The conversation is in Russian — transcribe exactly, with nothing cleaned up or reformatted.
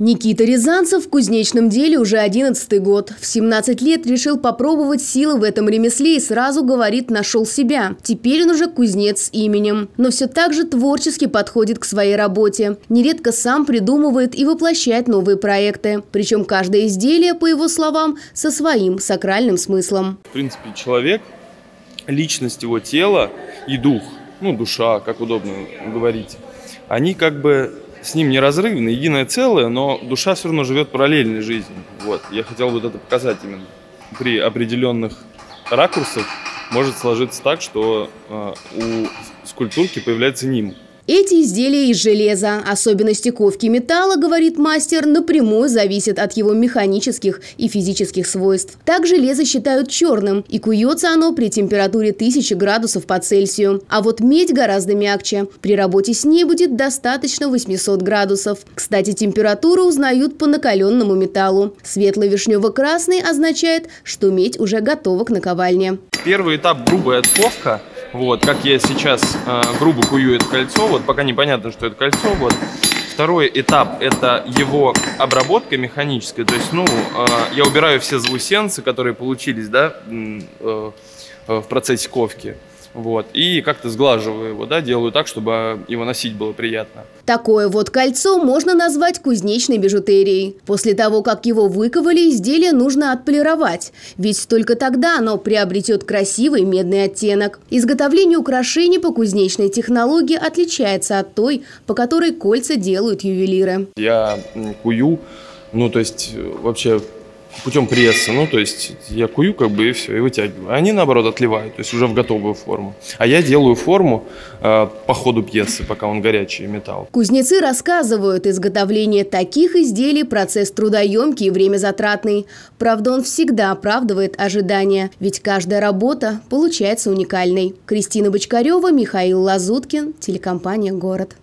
Никита Рязанцев в кузнечном деле уже одиннадцатый год. В семнадцать лет решил попробовать силы в этом ремесле и сразу, говорит, нашел себя. Теперь он уже кузнец с именем. Но все так же творчески подходит к своей работе. Нередко сам придумывает и воплощает новые проекты. Причем каждое изделие, по его словам, со своим сакральным смыслом. В принципе, человек, личность его тела и дух, ну, душа, как удобно говорить, они как бы... с ним неразрывно, единое целое, но душа все равно живет параллельной жизнью. Вот. Я хотел вот это показать именно. При определенных ракурсах может сложиться так, что э, у скульптурки появляется нимб. Эти изделия из железа. Особенности ковки металла, говорит мастер, напрямую зависят от его механических и физических свойств. Так железо считают черным, и куется оно при температуре тысячи градусов по Цельсию. А вот медь гораздо мягче. При работе с ней будет достаточно восьмисот градусов. Кстати, температуру узнают по накаленному металлу. Светло-вишнево-красный означает, что медь уже готова к наковальне. Первый этап — грубая отковка. Вот, как я сейчас э, грубо кую это кольцо, вот пока непонятно, что это кольцо. Вот. Второй этап — это его обработка механическая. То есть, ну, э, я убираю все заусенцы, которые получились, да, э, э, в процессе ковки. Вот. И как-то сглаживаю его, да, делаю так, чтобы его носить было приятно. Такое вот кольцо можно назвать кузнечной бижутерией. После того, как его выковали, изделие нужно отполировать. Ведь только тогда оно приобретет красивый медный оттенок. Изготовление украшений по кузнечной технологии отличается от той, по которой кольца делают ювелиры. Я кую, ну, то есть, вообще... путем пресса, ну, то есть я кую как бы и все, и вытягиваю. Они, наоборот, отливают, то есть уже в готовую форму. А я делаю форму э, по ходу пьесы, пока он горячий металл. Кузнецы рассказывают, изготовление таких изделий – процесс трудоемкий и времязатратный. Правда, он всегда оправдывает ожидания, ведь каждая работа получается уникальной. Кристина Бочкарева, Михаил Лазуткин, телекомпания «Город».